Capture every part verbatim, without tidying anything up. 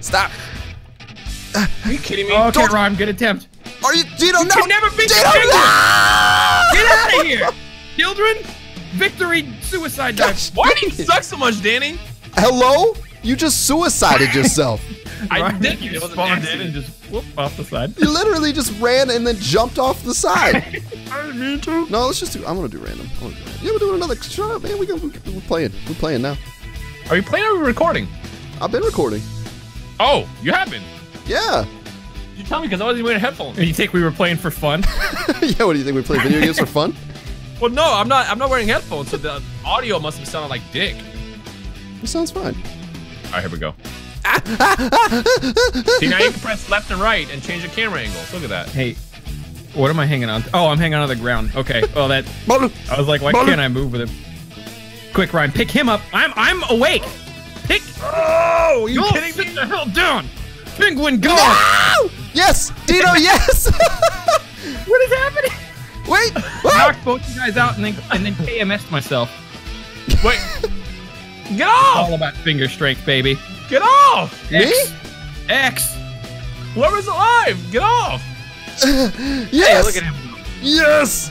Stop. Are you kidding me? Oh, okay, Rhyme, good attempt. Are you, Gino, you no! Can never beat Gino, the penguin. No! Get out of here! Children, victory, suicide dive. Gosh, why do you suck so much, Danny? Hello? You just suicided yourself. I Rhyme, did. You spawned in and just whoop off the side. You literally just ran and then jumped off the side. I didn't mean to. No, let's just do. I'm gonna do random. I'm gonna do random. Yeah, we're doing another. Shut up, man. We go. We're playing. We're playing now. Are you playing or are we recording? I've been recording. Oh, you have been. Yeah. You tell me because I wasn't wearing headphones. You think we were playing for fun? Yeah. What do you think we play video games for fun? Well, no, I'm not. I'm not wearing headphones, so the audio must have sounded like dick. It sounds fine. All right, here we go. See, now you can press left and right and change the camera angles. Look at that. Hey, what am I hanging on to? Oh, I'm hanging on to the ground. Okay. Well, that. I was like, why can't I move with him? Quick, Ryan, pick him up. I'm I'm awake. Pick. Oh, are you You'll kidding sit me? The hell down. Penguin, go! No! Yes, Dino, yes. What is happening? Wait. What? I knocked both you guys out and then and then K M S'd myself. Wait. Get off! It's all about finger strength, baby. Get off! Me? X. X. Whoever's alive, get off! Yes! Hey, look at him. Yes!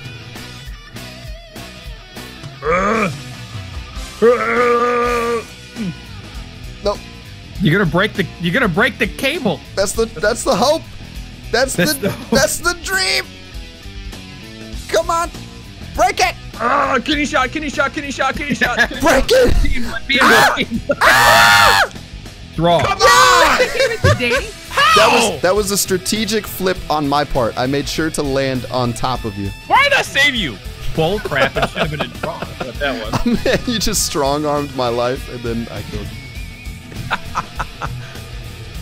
Uh, uh, nope. You're gonna break the. You're gonna break the cable. That's the. That's the hope. That's, that's the, the. Hope. That's the dream. Come on, break it. Ah, uh, kitty shot, kitty shot, kitty shot, kitty shot. Break it. Ah! Ah! Draw. Come on! That was that was a strategic flip on my part. I made sure to land on top of you. Why did I save you? Bull crap! It should have been a draw. But that was. Oh, man, you just strong armed my life, and then I killed you.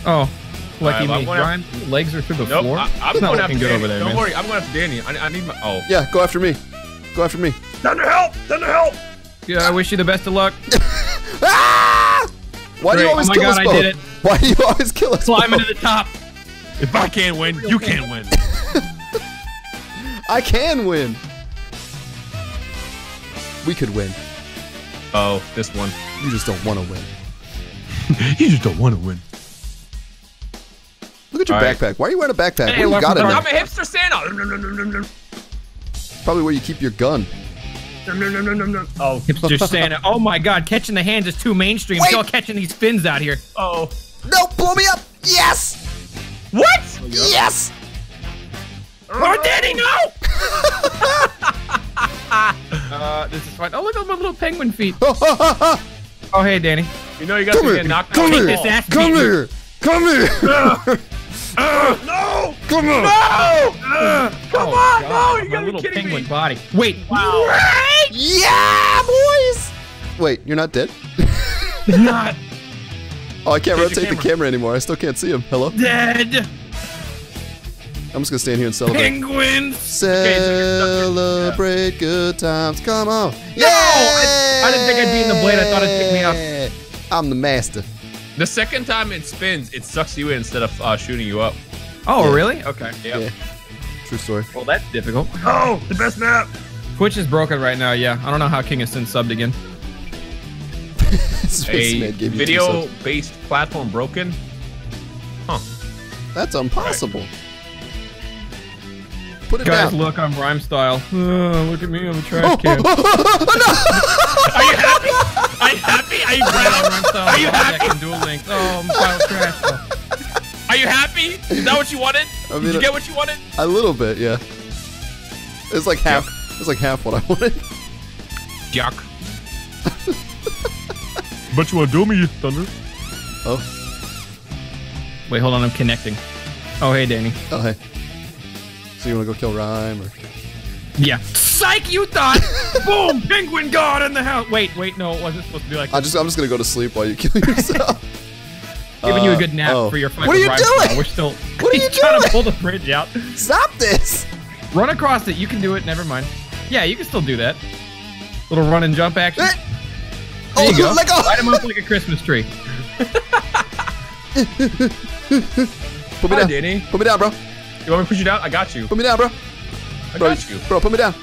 Oh, lucky right, me. Ryan, your legs are through the nope, floor. I, I'm going after Danny. Over there, Don't man. worry, I'm going after Danny. I, I need my. Oh. Yeah, go after me. Go after me. Thunder help! Thunder help! Yeah, I wish you the best of luck. Ah! Why do you always kill us both? Oh my god, I did it. Why do you always kill us both? Climbing to the top. If I can't win, you can't win. I can win. We could win. Oh, this one. You just don't want to win. You just don't want to win. Look at your right. backpack. Why are you wearing a backpack? Hey, what you got in there? I'm a hipster Santa. Probably where you keep your gun. No, no, no, no, no. Oh, just standing. Oh my God, catching the hands is too mainstream. Wait. Still catching these fins out here. Uh oh, no, blow me up! Yes. What? Yes. Oh, oh Daddy, no! uh, this is fine. Oh, look at my little penguin feet. Oh, hey, Danny. You know you got to get knocked out. Come here! Come here! Come here! Uh, uh, no! Come on! No! Uh, come oh, on! God. No! You gotta be kidding penguin me! Body. Wait! Wow! Right? Yeah, boys! Wait, you're not dead? Not. Oh, I can't Change rotate camera. the camera anymore. I still can't see him. Hello? Dead! I'm just gonna stand here and celebrate. Penguins! Celebrate good times. Come on! No! Yeah! I, I didn't think I'd be in the blade. I thought it'd pick me up. I'm the master. The second time it spins, it sucks you in instead of uh, shooting you up. Oh, yeah. Really? Okay. Yep. Yeah. True story. Well, that's difficult. Oh, the best map! Twitch is broken right now, yeah. I don't know how King of Sin subbed again. A video-based platform broken? Huh. That's impossible. Right. Put it Guys, down. Guys, look, I'm Rhymestyle. Uh, look at me, I'm a trash can. Oh, oh, oh, no. Are you happy? Are you happy? Are you proud? Are you happy? Dual Links. Oh, I'm pile trash. Are you happy? Is that what you wanted? I mean, Did you get what you wanted? A little bit, yeah. It's like half. Yeah. That's like half what I wanted. Yuck. But you want to do me, you thunder. Oh. Wait, hold on. I'm connecting. Oh, hey, Danny. Oh, hey. So you want to go kill Rhyme? Or... Yeah. Psych, you thought! Boom! Penguin God in the house! Wait, wait, no. It wasn't supposed to be like that. I just, I'm just going to go to sleep while you kill yourself. Giving uh, you a good nap oh. for your fight. What are you doing? Now. We're still... What are you doing? Trying to pull the bridge out. Stop this! Run across it. You can do it. Never mind. Yeah, you can still do that. Little run and jump action. There oh, you go. Let go. Light him up like a Christmas tree. Put me Hi, down, Danny. Put me down, bro. You want me to push you down? I got you. Put me down, bro. I bro, got you, bro. Put me down.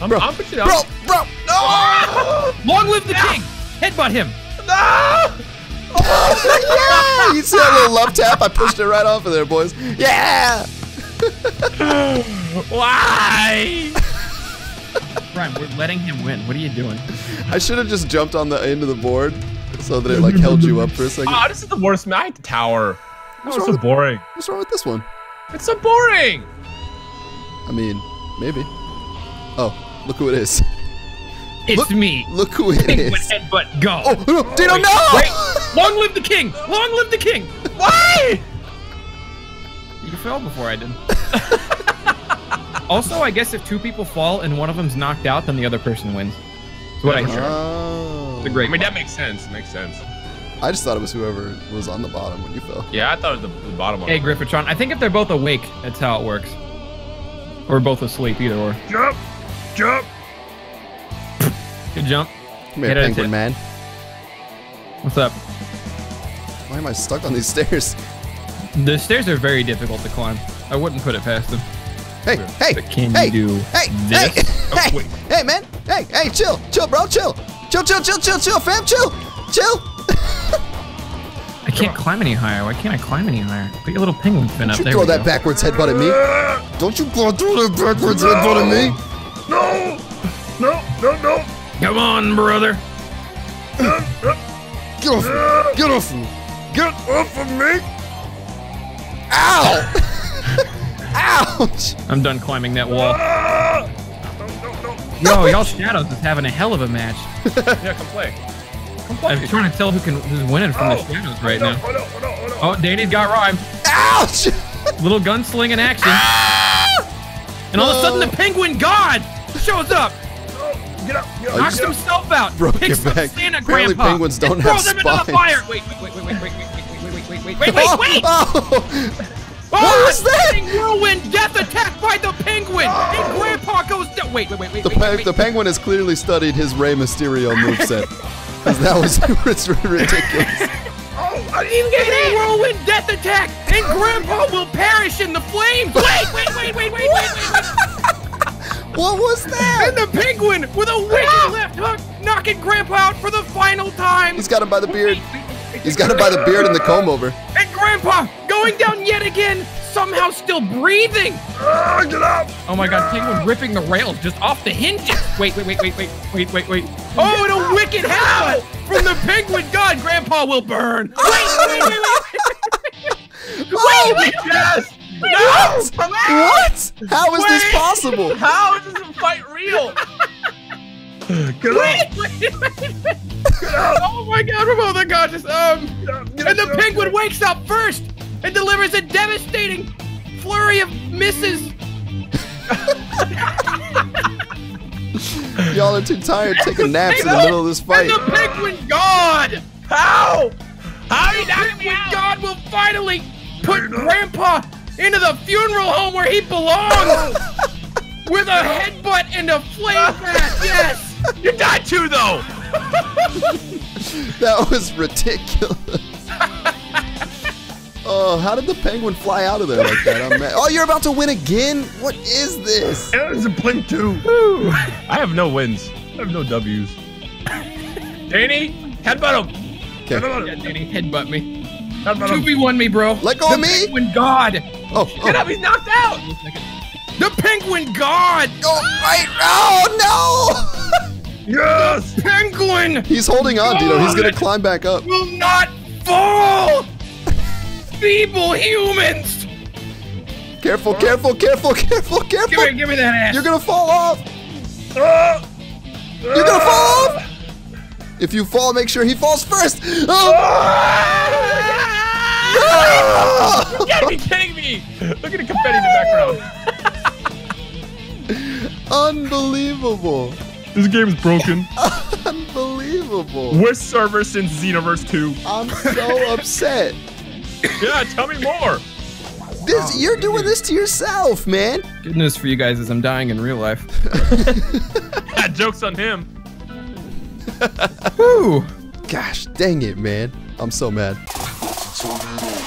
I'm, bro. I'll put you down. Bro, bro. No! Long live the yeah. king. Headbutt him. No! Oh, yeah! You see that little love tap? I pushed it right off of there, boys. Yeah! Why? Brian, we're letting him win. What are you doing? I should have just jumped on the end of the board so that it like held you up for a second. Oh, this is the worst night tower. That was so boring. What's wrong with this one? It's so boring. I mean, maybe. Oh, look who it is. It's look, me. Look who it King is. Headbutt go. Oh, no, oh, Dino, wait, no! Wait. Long live the king! Long live the king! Why? You fell before I did. Also, I guess if two people fall and one of them's knocked out, then the other person wins. That's what I hear. Oh. It's a great I mean, that makes sense. It makes sense. I just thought it was whoever was on the bottom when you fell. Yeah, I thought it was the, the bottom one. Hey, Griffitron, I think if they're both awake, that's how it works. Or both asleep, either or. Jump! Jump! Good jump. Come here, penguin man. What's up? Why am I stuck on these stairs? The stairs are very difficult to climb. I wouldn't put it past them. Hey, hey, but can hey, you do hey, this? hey, oh, wait. hey, man, hey, hey, chill, chill, bro, chill, chill, chill, chill, chill, chill, fam, chill, chill. I can't climb any higher. Why can't I climb any higher? Put your little penguin fin Don't up you there. Throw that go. backwards headbutt at me. Don't you throw that backwards no. headbutt at me. No, no, no, no. Come on, brother. Get off me. Get off me. Get off of me. Ow. Ouch! I'm done climbing that wall. No, no, no. Yo, y'all Shadows is having a hell of a match. Yeah, come play. Come play. I'm trying to tell who can who's winning from oh, the Shadows right oh, no, now. Oh, no, oh, no, oh, no. oh, Danny's got Rhyme. Ouch! Little gunslinging action. Ah! And all no. of a sudden, the Penguin God shows up. No. Get up! Get up. Knocks get himself up. out. Bro, picks up Santa Grandpa. Penguins don't and have throws spines. Him into the fire. Wait, wait, wait, wait, wait, wait, wait, wait, wait, wait, wait, wait! Oh, oh. What oh, was that? Ruined. Death attacked by the penguin. Oh. And Grandpa goes down. Wait, wait, wait, wait, the wait, wait, wait. The penguin has clearly studied his Rey Mysterio moveset. Because that was ridiculous. Oh, I didn't even get hit. Whirlwind death attack. And Grandpa will perish in the flames. Wait, wait, wait, wait, wait, wait, wait. What was that? And the penguin with a wicked left hook knocking Grandpa out for the final time. He's got him by the beard. Wait, wait. He's got it by the beard and the comb over. And Grandpa going down yet again, somehow still breathing. Uh, get up! Oh my God, Penguin ripping the rails just off the hinges. Wait, wait, wait, wait, wait, wait, wait, wait. Oh, and a wicked headbutt from the Penguin God. Grandpa will burn. Wait, wait, wait, wait, wait, wait, oh, wait, wait, yes. wait, what? Wait. What? How is wait. this possible? How is this fight real? Get up! Wait, wait, wait, wait. Get up. Oh my God, we're both unconscious. Um, get up, get and the up, penguin up. wakes up first and delivers a devastating flurry of misses. Y'all are too tired taking naps in the middle of this fight. And the penguin god! How? How the penguin god will finally put Grandpa into the funeral home where he belongs! With a headbutt and a flame blast, yes! You died too, though! That was ridiculous. Oh, how did the penguin fly out of there like that? I'm mad. Oh, you're about to win again? What is this? It was a blink two. Woo. I have no wins. I have no W's. Danny, headbutt him. Okay. Yeah, Danny, headbutt me. Headbutt two v one me, bro. Let go of me? Penguin God. Oh, oh. Get up, he's knocked out. The Penguin God! Oh, right! Oh, no! Yes! Penguin! He's holding on, God. Dino. He's gonna climb back up. Will not fall! Feeble humans! Careful, careful, careful, careful, careful! Give me, give me that ass! You're gonna fall off! Uh, You're gonna fall off! If you fall, make sure he falls first! Oh. Oh. You gotta be kidding me! Look at the confetti in the background. Unbelievable. This game is broken. Unbelievable. Worst server since Xenoverse two. I'm so upset. Yeah, tell me more. This, oh, you're goodness. doing this to yourself, man. Good news for you guys is I'm dying in real life. Yeah, joke's on him. Whew. Gosh, dang it, man. I'm so mad. So mad.